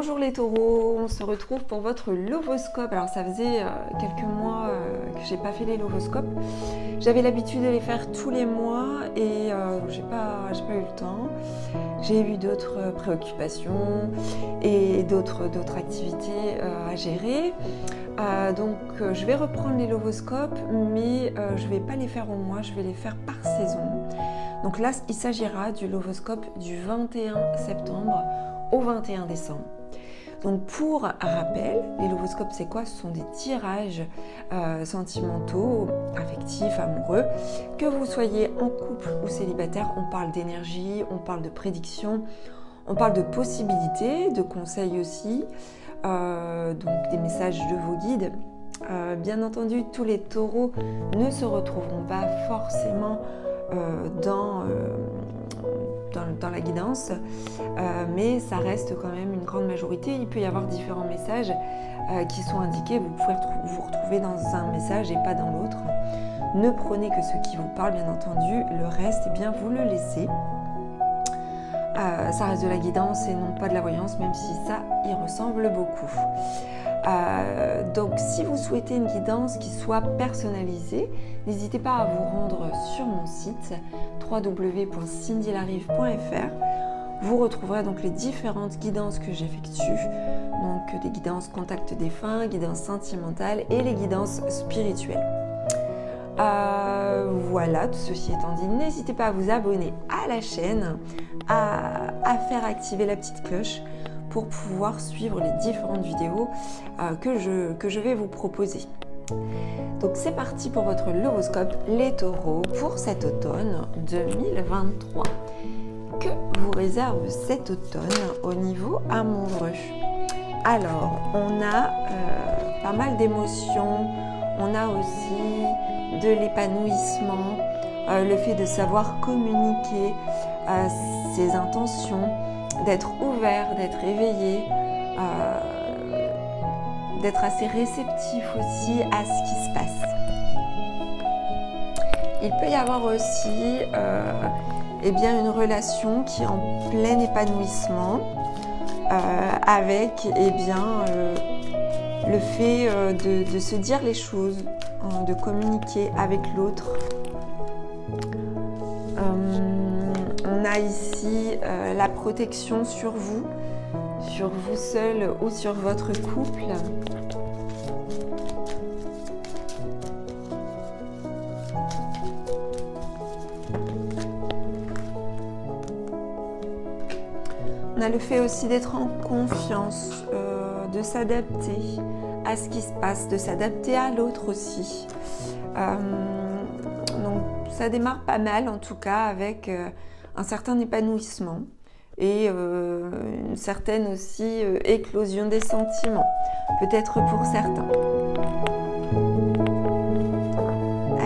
Bonjour les taureaux, on se retrouve pour votre lovoscope. Alors ça faisait quelques mois que j'ai pas fait les lovoscopes. J'avais l'habitude de les faire tous les mois et j'ai pas eu le temps. J'ai eu d'autres préoccupations et d'autres activités à gérer. Donc je vais reprendre les lovoscopes, mais je vais pas les faire au mois, je vais les faire par saison. Donc là, il s'agira du lovoscope du 21 septembre au 21 décembre. Donc pour rappel, les lovoscopes c'est quoi? Ce sont des tirages sentimentaux, affectifs, amoureux. Que vous soyez en couple ou célibataire, on parle d'énergie, on parle de prédiction, on parle de possibilités, de conseils aussi, donc des messages de vos guides. Bien entendu, tous les taureaux ne se retrouveront pas forcément dans la guidance, mais ça reste quand même une grande majorité. Il peut y avoir différents messages qui sont indiqués. Vous pouvez vous retrouver dans un message et pas dans l'autre. Ne prenez que ce qui vous parle, bien entendu. Le reste, eh bien, vous le laissez. Ça reste de la guidance et non pas de la voyance, même si ça y ressemble beaucoup. Donc si vous souhaitez une guidance qui soit personnalisée, n'hésitez pas à vous rendre sur mon site www.cindylarive.fr. Vous retrouverez donc les différentes guidances que j'effectue, donc des guidances contact défunt, guidances sentimentales et les guidances spirituelles. Voilà, tout ceci étant dit, n'hésitez pas à vous abonner à la chaîne, à faire activer la petite cloche pour pouvoir suivre les différentes vidéos que je vais vous proposer. Donc c'est parti pour votre lovoscope, les taureaux, pour cet automne 2023. Que vous réserve cet automne au niveau amoureux? Alors, on a pas mal d'émotions, on a aussi de l'épanouissement, le fait de savoir communiquer ses intentions, d'être ouvert, d'être éveillé, d'être assez réceptif aussi à ce qui se passe. Il peut y avoir aussi une relation qui est en plein épanouissement avec le fait de se dire les choses, hein, de communiquer avec l'autre. On a ici la protection sur vous seul ou sur votre couple. On a le fait aussi d'être en confiance, de s'adapter à ce qui se passe, de s'adapter à l'autre aussi. Donc ça démarre pas mal en tout cas avec un certain épanouissement et une certaine aussi éclosion des sentiments, peut-être pour certains.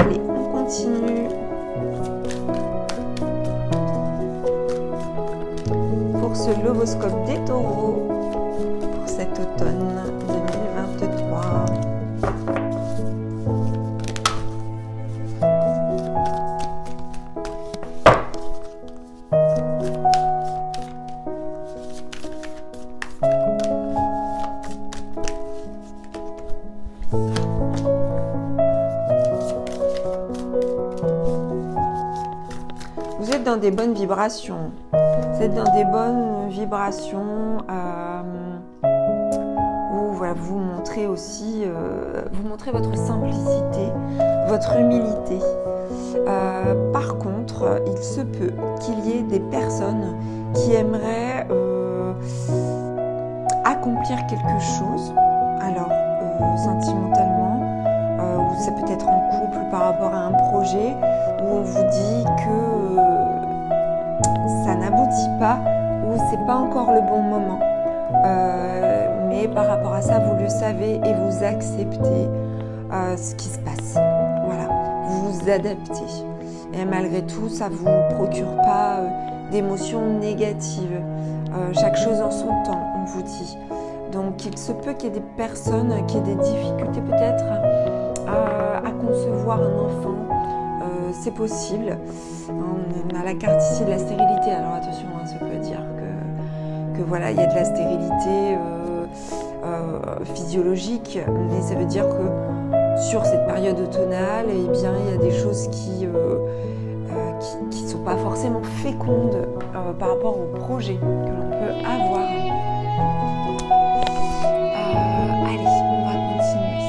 Allez, on continue. Pour ce lovoscope des taureaux, pour cet automne 2023. Dans des bonnes vibrations, vous êtes dans des bonnes vibrations où voilà, vous montrez aussi votre simplicité, votre humilité. Par contre, il se peut qu'il y ait des personnes qui aimeraient accomplir quelque chose, alors sentimentalement, ou ça peut être en couple par rapport à un projet où on vous dit que ça n'aboutit pas ou c'est pas encore le bon moment, mais par rapport à ça vous le savez et vous acceptez ce qui se passe. Voilà, vous vous adaptez et malgré tout ça vous procure pas d'émotions négatives. Chaque chose en son temps, on vous dit. Donc il se peut qu'il y ait des personnes qui aient des difficultés peut-être à concevoir un enfant. C'est possible. On a la carte ici de la stérilité, alors attention, ça peut dire que voilà, il y a de la stérilité physiologique, mais ça veut dire que sur cette période automnale, eh bien, il y a des choses qui ne sont pas forcément fécondes par rapport au projet que l'on peut avoir. Allez, on va continuer.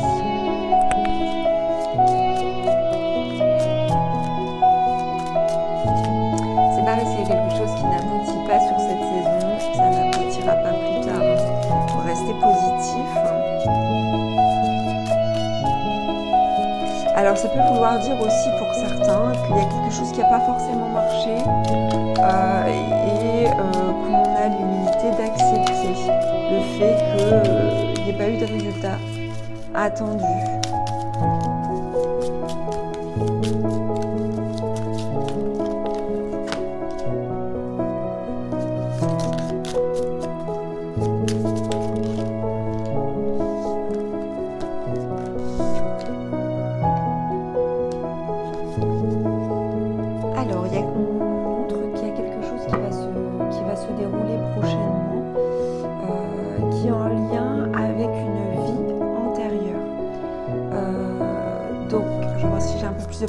C'est pareil, s'il y a quelque chose qui n'aboutit pas sur cette saison, ça n'aboutira pas plus tard. Il faut rester positif. Alors, ça peut vouloir dire aussi pour certains qu'il y a quelque chose qui n'a pas forcément marché qu'on a l'humilité d'accepter le fait qu'il n'y ait pas eu de résultat attendu.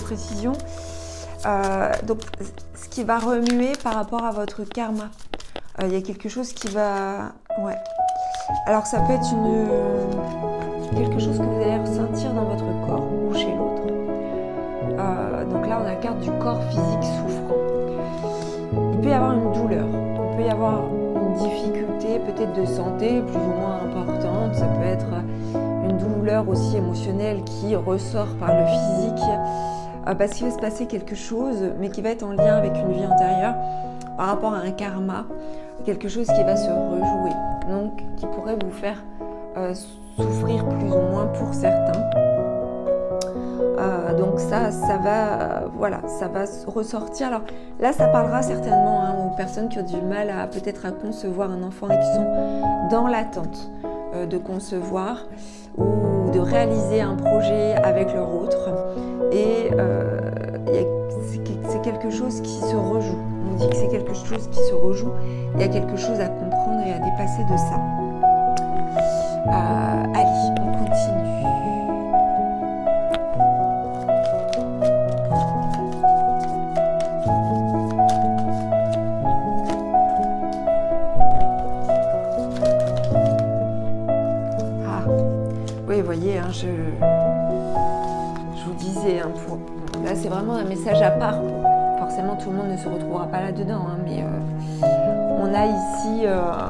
Précision. Donc, ce qui va remuer par rapport à votre karma. Il y a quelque chose qui va... Ouais. Alors, ça peut être quelque chose que vous allez ressentir dans votre corps ou chez l'autre. Donc là, on a la carte du corps physique souffrant. Il peut y avoir une douleur. Il peut y avoir une difficulté peut-être de santé plus ou moins importante. Ça peut être une douleur aussi émotionnelle qui ressort par le physique. Parce qu'il va se passer quelque chose, mais qui va être en lien avec une vie antérieure par rapport à un karma, quelque chose qui va se rejouer, donc qui pourrait vous faire souffrir plus ou moins pour certains. Donc ça va, voilà, ça va ressortir. Alors là, ça parlera certainement aux personnes qui ont du mal à peut-être à concevoir un enfant et qui sont dans l'attente de concevoir ou de réaliser un projet avec leur autre. Et c'est quelque chose qui se rejoue. On dit que c'est quelque chose qui se rejoue. Il y a quelque chose à comprendre et à dépasser de ça. Allez, on continue. Ah, oui, vous voyez, je vous disais, là c'est vraiment un message à part. Forcément tout le monde ne se retrouvera pas là-dedans, mais on a ici,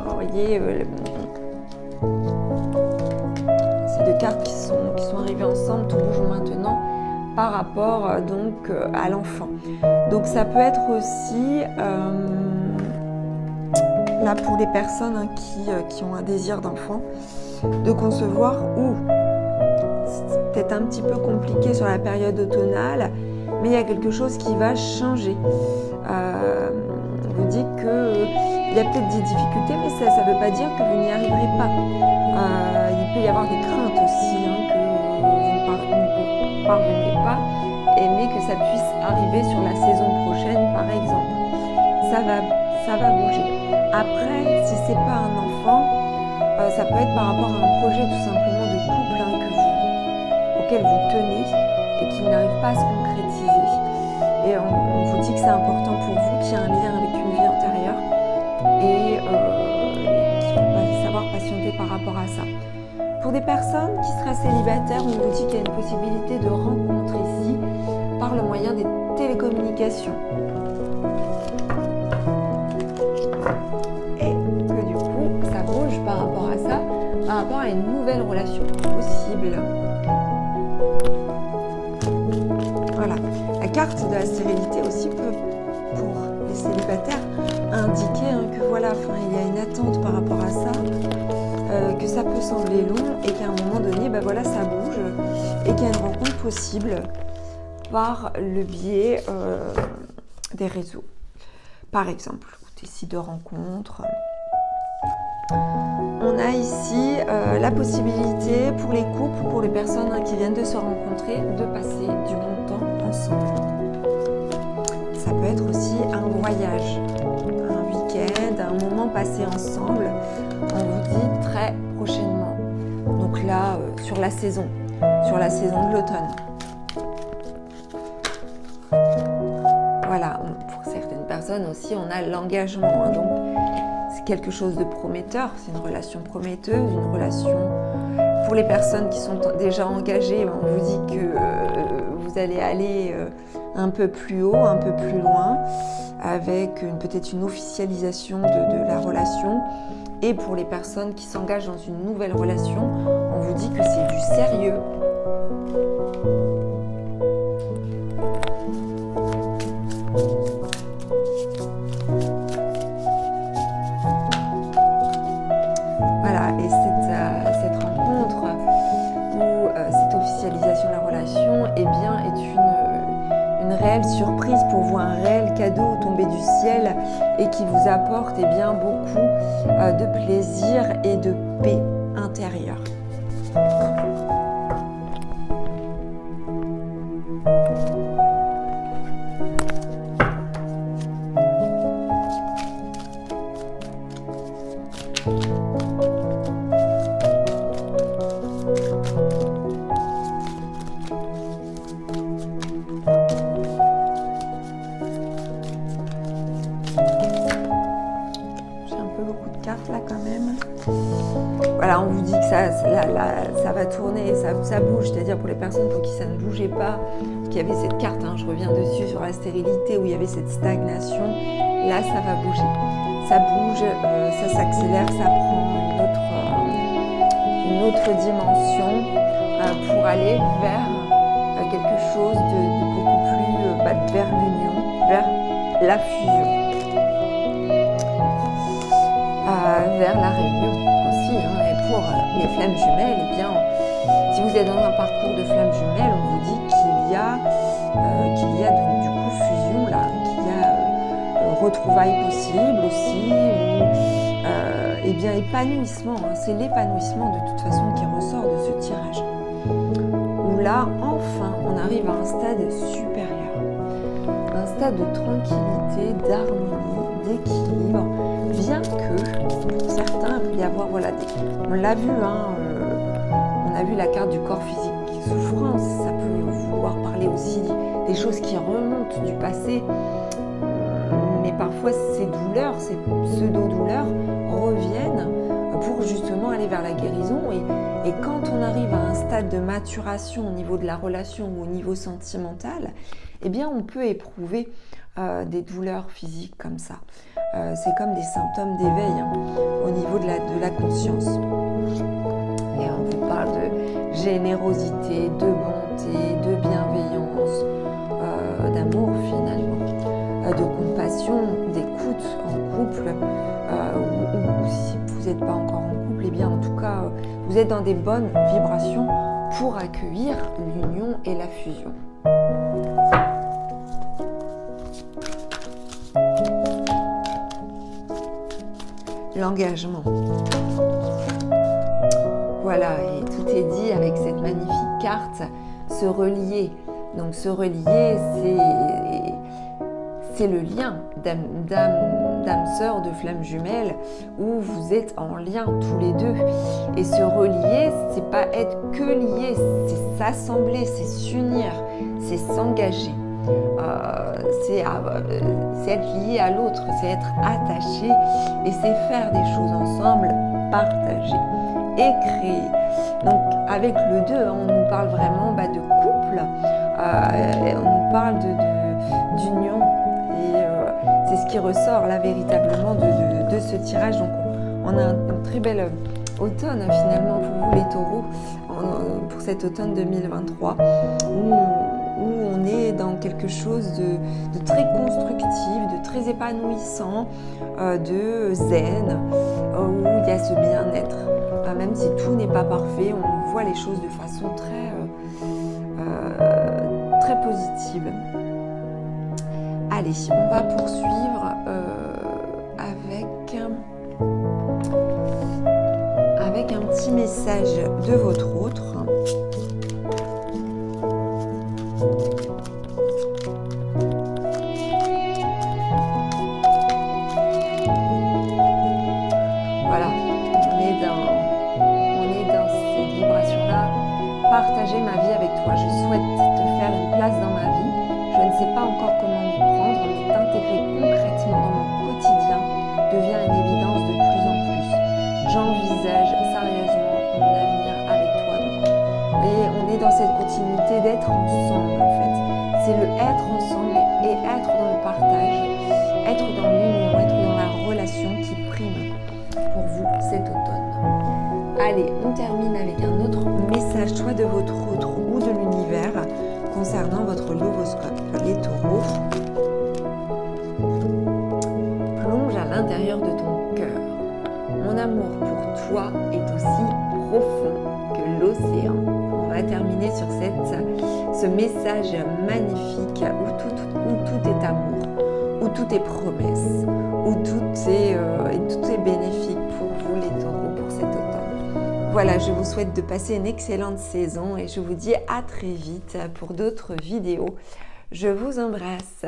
vous voyez, ces deux cartes qui sont arrivées ensemble, tout bouge maintenant, par rapport donc à l'enfant. Donc ça peut être aussi, là pour les personnes qui ont un désir d'enfant, de concevoir ou... peut-être un petit peu compliqué sur la période automnale, mais il y a quelque chose qui va changer. Vous dites qu'il y a peut-être des difficultés, mais ça ne veut pas dire que vous n'y arriverez pas. Il peut y avoir des craintes aussi, que vous ne parveniez pas, mais que ça puisse arriver sur la saison prochaine, par exemple. Ça va bouger. Après, si ce n'est pas un enfant, ça peut être par rapport à un projet tout simplement de couple, auquel vous tenez et qui n'arrive pas à se concrétiser. Et on vous dit que c'est important pour vous qu'il y ait un lien avec une vie antérieure et qu'il faut savoir patienter par rapport à ça. Pour des personnes qui seraient célibataires, on vous dit qu'il y a une possibilité de rencontre ici par le moyen des télécommunications. Et que du coup, ça bouge par rapport à ça, par rapport à une nouvelle relation possible. La carte de la stérilité aussi peut, pour les célibataires, indiquer que voilà, il y a une attente par rapport à ça, que ça peut sembler long et qu'à un moment donné, ben voilà, ça bouge et qu'il y a une rencontre possible par le biais des réseaux, par exemple, des sites de rencontres. On a ici la possibilité pour les couples, pour les personnes qui viennent de se rencontrer, de passer du bon temps ensemble. Ça peut être aussi un voyage, un week-end, un un moment passé ensemble. On vous dit très prochainement, donc là sur la saison de l'automne. Voilà, pour certaines personnes aussi, on a l'engagement, hein, donc c'est quelque chose de prometteur, c'est une relation prometteuse, une relation... Pour les personnes qui sont déjà engagées, on vous dit que vous allez aller un peu plus haut, un peu plus loin, avec peut-être une officialisation de la relation. Et pour les personnes qui s'engagent dans une nouvelle relation, on vous dit que c'est du sérieux. Voilà, et cette rencontre ou cette officialisation de la relation, eh bien, est une réelle surprise pour vous, un réel cadeau tombé du ciel et qui vous apporte eh bien, beaucoup de plaisir et de paix intérieure. Ça va tourner, ça bouge, c'est-à-dire pour les personnes pour qui ça ne bougeait pas, qu'il y avait cette carte, hein, je reviens dessus, sur la stérilité, où il y avait cette stagnation, là ça va bouger. Ça bouge, ça s'accélère, ça prend une autre dimension pour aller vers quelque chose de beaucoup plus, vers l'union, vers la fusion, vers la réunion aussi, hein. Pour les flammes jumelles, eh bien, si vous êtes dans un parcours de flammes jumelles, on vous dit qu'il y a du coup fusion là, qu'il y a retrouvailles possibles aussi, et bien épanouissement. Hein, c'est l'épanouissement de toute façon qui ressort de ce tirage. Où là, enfin, on arrive à un stade supérieur, un stade de tranquillité, d'harmonie, d'équilibre, bien que pour certains il peut y avoir, voilà, on l'a vu, hein, on a vu la carte du corps physique qui souffrance, ça peut vouloir parler aussi des choses qui remontent du passé, mais parfois ces douleurs, ces pseudo-douleurs reviennent pour justement aller vers la guérison, et quand on arrive à un stade de maturation au niveau de la relation ou au niveau sentimental, eh bien on peut éprouver des douleurs physiques comme ça. C'est comme des symptômes d'éveil, hein, au niveau de la conscience. Et on vous parle de générosité, de bonté, de bienveillance, d'amour finalement, de compassion, d'écoute en couple, ou si vous n'êtes pas encore en couple, et bien en tout cas, vous êtes dans des bonnes vibrations pour accueillir l'union et la fusion. L'engagement. Voilà, et tout est dit avec cette magnifique carte, se relier. Donc se relier, c'est le lien d'âme-sœur, de flamme jumelle, où vous êtes en lien tous les deux. Et se relier, c'est pas être que lié, c'est s'assembler, c'est s'unir, c'est s'engager. C'est être lié à l'autre, c'est être attaché, et c'est faire des choses ensemble, partager et créer. Donc avec le 2, on nous parle vraiment de couple, on nous parle d'union, et c'est ce qui ressort là véritablement de ce tirage. Donc on a un très bel automne finalement pour vous les taureaux, pour cet automne 2023, où on est dans quelque chose de très constructif, de très épanouissant, de zen, où il y a ce bien-être. Même si tout n'est pas parfait, on voit les choses de façon très positive. Allez, on va poursuivre avec un petit message de votre autre. partager ma vie avec toi. Je souhaite te faire une place dans ma vie. Je ne sais pas encore comment m'y prendre, mais t'intégrer concrètement dans mon quotidien devient une évidence de plus en plus. J'envisage sérieusement mon avenir avec toi. Et on est dans cette continuité d'être ensemble en fait. C'est le être ensemble et être dans le partage, être dans l'union, être dans la relation qui prime pour vous cet automne. Allez, on termine avec un autre message, soit de votre autre ou de l'univers, concernant votre lovoscope. Les taureaux, plonge à l'intérieur de ton cœur. Mon amour pour toi est aussi profond que l'océan. On va terminer sur ce message magnifique où tout est amour, où tout est promesse, où tout est bénéfique pour vous les taureaux pour cet automne. Voilà, je vous souhaite de passer une excellente saison et je vous dis à très vite pour d'autres vidéos. Je vous embrasse.